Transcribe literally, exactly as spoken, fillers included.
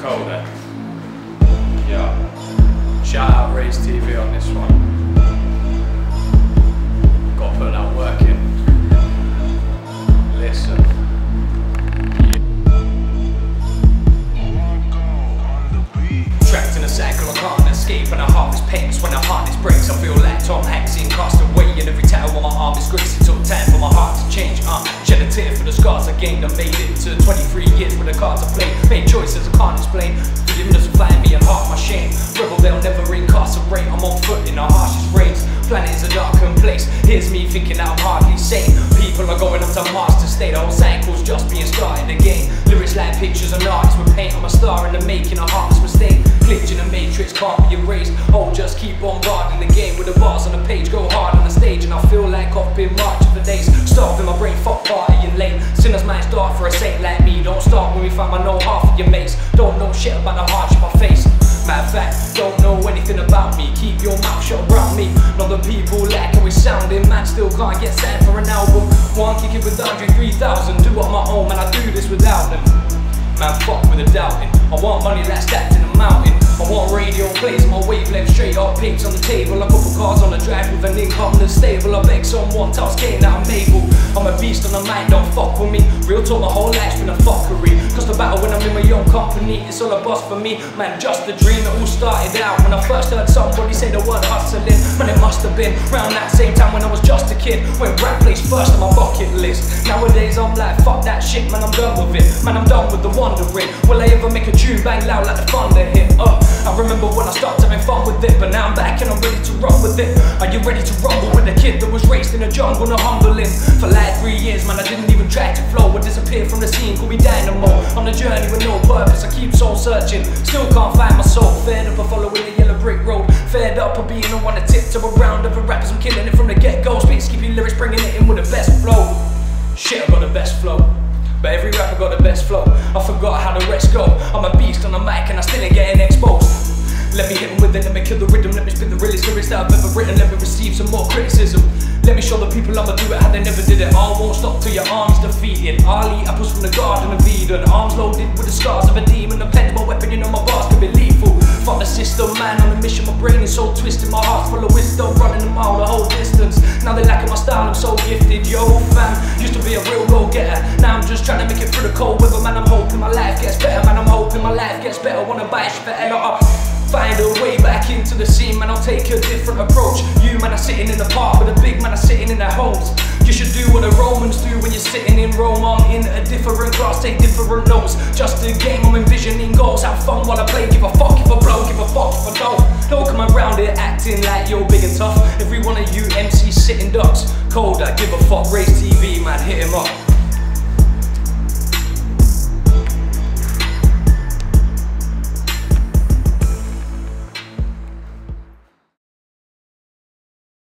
Colder. Yeah. Shout out Race T V on this one. Got to put that work in. Listen. Yeah. Trapped in a cycle, I can't escape, and a heart is pains when a harness breaks. I feel like Tom Hanks in Cast Away, and every tattoo on my arm is greasy. It took time for my heart to change. Uh, shed a tear for the scars I gained. I made it to twenty-three years with the cards I played. Made choices I can't explain. Forgiveness will find me and half my shame. Rebel, they'll never incarcerate. I'm on foot in the harshest race. Planet is a darkened place. Here's me thinking I'm hardly sane. People are going up to Mars to stay. The whole cycle's just being started again. Lyrics like pictures and artists with paint. I'm a star in the making, a heartless mistake. Glitch in the matrix, can't be erased. Oh, just keep on bombarding the game. With the bars on the page, go hard on the stage. And I feel like I've been marching for days. Starved in my brain, fuck partying late. Sinners might start for a saint like me. Don't start when we find my know half of your mates. Don't know shit about the hardship I face. Matter of fact, don't know anything about me. Keep your mouth shut around me. Not the people lack always sounding mad. Still can't get sad for an album. One kicking with Andre three thousand. Do it on my own, man, I do this without them. Man, fuck with the doubting. I want money that's stacked in the mountain. I want radio plays, my wavelength straight up. Papes on the table, a couple cars on the drive with an income that's stable. I beg someone to escape that I'm able. I'm a beast on the mic, don't fuck with me. Real talk, my whole life's been a fuckery. Cause the battle when I'm in my own company, it's all a boss for me. Man, just a dream, it all started out. When I first heard somebody say the word hustling, man, it must have been round that same time when I was just a kid. When rap plays first on my bucket list. Nowadays I'm like, fuck that shit, man, I'm done with it. Man, I'm done with the wondering. Will I ever make a tune bang loud like the thunder hit? Uh, I remember when I stopped having fun with it, but now I'm back and I'm ready to run with it. Are you ready to rumble with a kid that was raised in a jungle, not humbling? For like three years, man, I didn't even try to flow. I disappeared from the scene, call me Dynamo. On a journey with no purpose, I keep soul searching. Still can't find my soul, fed up of following the yellow brick road. Fed up of being on one tiptoe around other rappers, I'm killing it from the get-go. Spit skippy lyrics, bringing it in with the best flow. Shit, I got the best flow. But every rapper got the best flow. I forgot how the rest go. I'm a beast on the mic and I still ain't getting exposed. Let me hit them with it, let me kill the rhythm. Let me spit the realest lyrics that I've ever written. Let me receive some more criticism. Let me show the people I'ma do it how they never did it. I won't stop till your arm's defeated. I'll eat apples from the garden of Eden. Arms loaded with the scars of a demon. The pen's my weapon, you know my bars can be lethal. Fuck the system, man, on a mission. My brain is so twisted, my heart's full of wisdom. Running a mile the whole distance. Now they lacking my style, I'm so gifted. Yo fam, used to be a real go getter. Now I'm just trying to make it through the cold weather. Man, I'm hoping my life gets better. Man, I'm hoping my life gets better. Wanna bash forever up. Find a way back into the scene, man, I'll take a different approach. You, man, are sitting in the park, but the big man are sitting in their homes. You should do what the Romans do when you're sitting in Rome. I'm in a different class, take different notes. Just a game, I'm envisioning goals. Have fun while I play, give a fuck if I blow, give a fuck if I don't. Don't come around here acting like you're big and tough. Every one of you M Cs sitting ducks. Cold, I give a fuck, Race T V, man, hit him up.